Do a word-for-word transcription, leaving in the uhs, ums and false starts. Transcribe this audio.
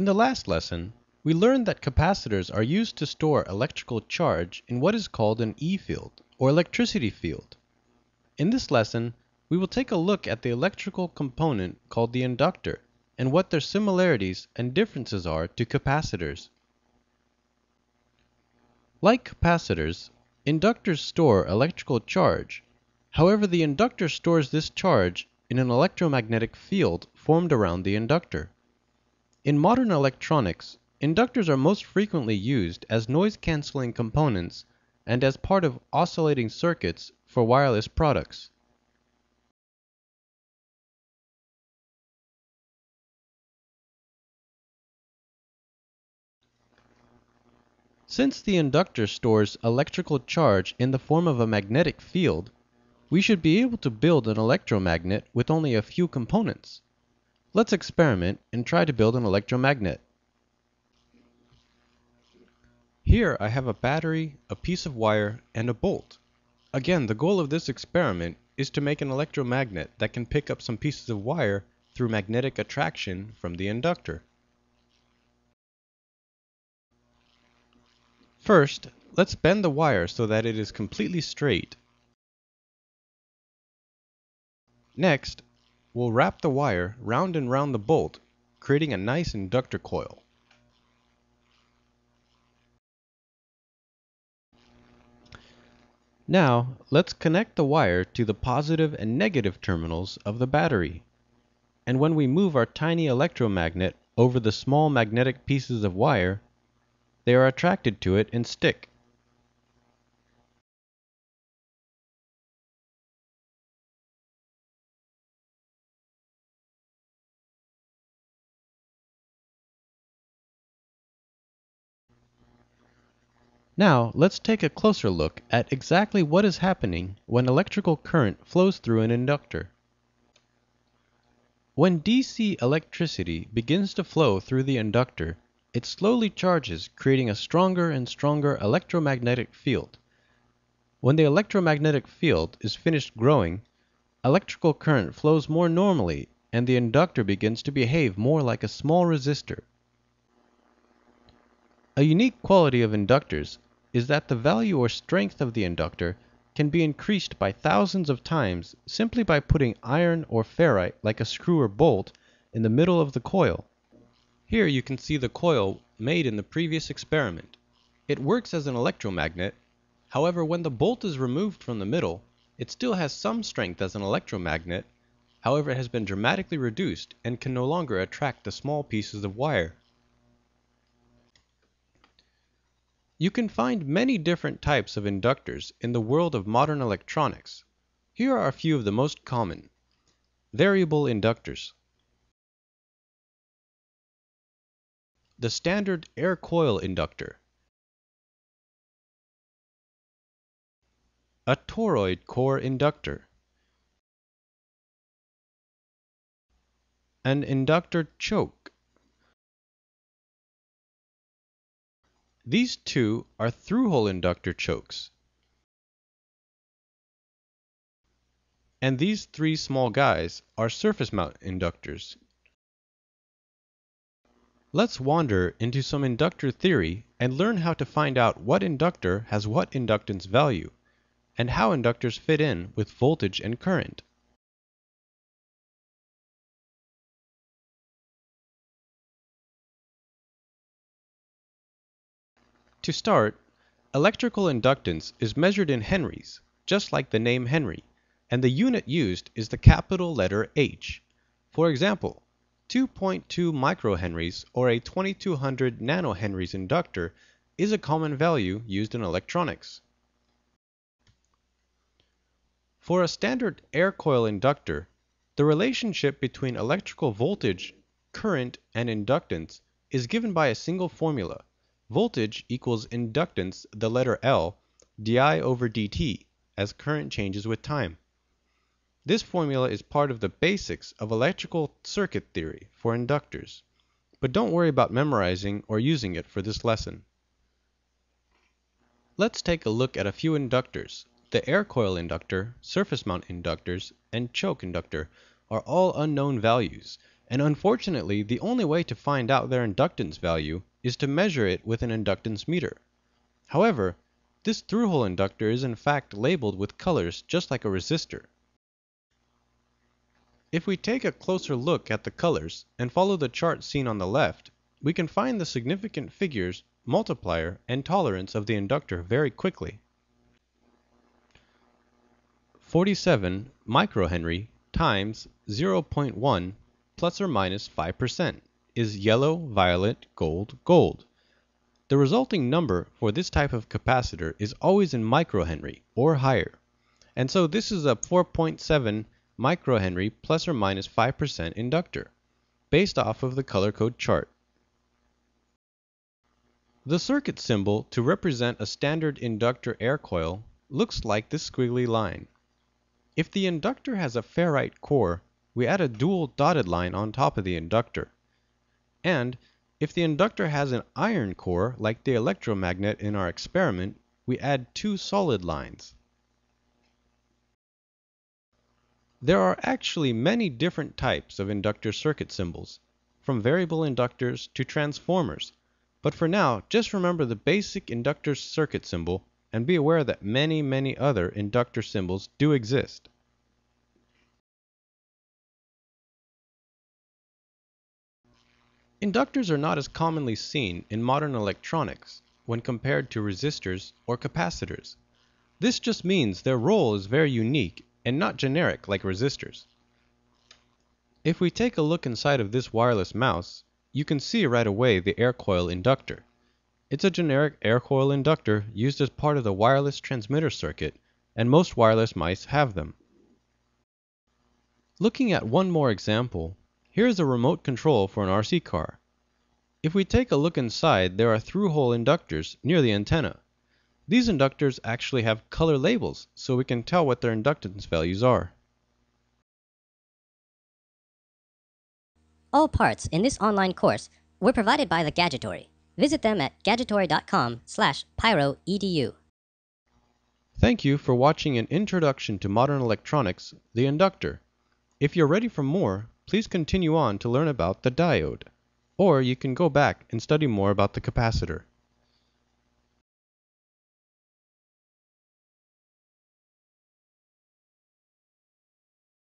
In the last lesson, we learned that capacitors are used to store electrical charge in what is called an E field, or electricity field. In this lesson, we will take a look at the electrical component called the inductor and what their similarities and differences are to capacitors. Like capacitors, inductors store electrical charge. However, the inductor stores this charge in an electromagnetic field formed around the inductor. In modern electronics, inductors are most frequently used as noise-canceling components and as part of oscillating circuits for wireless products. Since the inductor stores electrical charge in the form of a magnetic field, we should be able to build an electromagnet with only a few components. Let's experiment and try to build an electromagnet. Here I have a battery, a piece of wire, and a bolt. Again, the goal of this experiment is to make an electromagnet that can pick up some pieces of wire through magnetic attraction from the inductor. First, let's bend the wire so that it is completely straight. Next, we'll wrap the wire round and round the bolt, creating a nice inductor coil. Now, let's connect the wire to the positive and negative terminals of the battery. And when we move our tiny electromagnet over the small magnetic pieces of wire, they are attracted to it and stick. Now, let's take a closer look at exactly what is happening when electrical current flows through an inductor. When D C electricity begins to flow through the inductor, it slowly charges, creating a stronger and stronger electromagnetic field. When the electromagnetic field is finished growing, electrical current flows more normally and the inductor begins to behave more like a small resistor. A unique quality of inductors is that the value or strength of the inductor can be increased by thousands of times simply by putting iron or ferrite like a screw or bolt in the middle of the coil. Here you can see the coil made in the previous experiment. It works as an electromagnet. However, when the bolt is removed from the middle, it still has some strength as an electromagnet. However, it has been dramatically reduced and can no longer attract the small pieces of wire. You can find many different types of inductors in the world of modern electronics. Here are a few of the most common. Variable inductors. The standard air coil inductor. A toroid core inductor. An inductor choke. These two are through-hole inductor chokes. And these three small guys are surface mount inductors. Let's wander into some inductor theory and learn how to find out what inductor has what inductance value and how inductors fit in with voltage and current. To start, electrical inductance is measured in henries, just like the name Henry, and the unit used is the capital letter H. For example, two point two microhenries or a twenty-two hundred nanohenries inductor is a common value used in electronics. For a standard air coil inductor, the relationship between electrical voltage, current, and inductance is given by a single formula. Voltage equals inductance, the letter L, di over dt, as current changes with time. This formula is part of the basics of electrical circuit theory for inductors, but don't worry about memorizing or using it for this lesson. Let's take a look at a few inductors. The air coil inductor, surface mount inductors, and choke inductor are all unknown values, and unfortunately the only way to find out their inductance value is to measure it with an inductance meter. However, this through-hole inductor is in fact labeled with colors just like a resistor. If we take a closer look at the colors and follow the chart seen on the left, we can find the significant figures, multiplier, and tolerance of the inductor very quickly. forty-seven microhenry times zero point one plus or minus five percent is yellow, violet, gold, gold. The resulting number for this type of capacitor is always in microhenry or higher, and so this is a four point seven microhenry plus or minus five percent inductor, based off of the color code chart. The circuit symbol to represent a standard inductor air coil looks like this squiggly line. If the inductor has a ferrite core, we add a dual dotted line on top of the inductor. And if the inductor has an iron core, like the electromagnet in our experiment, we add two solid lines. There are actually many different types of inductor circuit symbols, from variable inductors to transformers. But for now, just remember the basic inductor circuit symbol and be aware that many, many other inductor symbols do exist. Inductors are not as commonly seen in modern electronics when compared to resistors or capacitors. This just means their role is very unique and not generic like resistors. If we take a look inside of this wireless mouse, you can see right away the air coil inductor. It's a generic air coil inductor used as part of the wireless transmitter circuit, and most wireless mice have them. Looking at one more example, here is a remote control for an R C car. If we take a look inside, there are through-hole inductors near the antenna. These inductors actually have color labels, so we can tell what their inductance values are. All parts in this online course were provided by the Gadgetory. Visit them at gadgetory dot com slash pyro E D U. Thank you for watching an introduction to modern electronics, the inductor. If you're ready for more, please continue on to learn about the diode, or you can go back and study more about the capacitor.